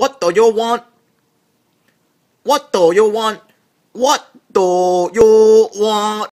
What do you want? What do you want? What do you want?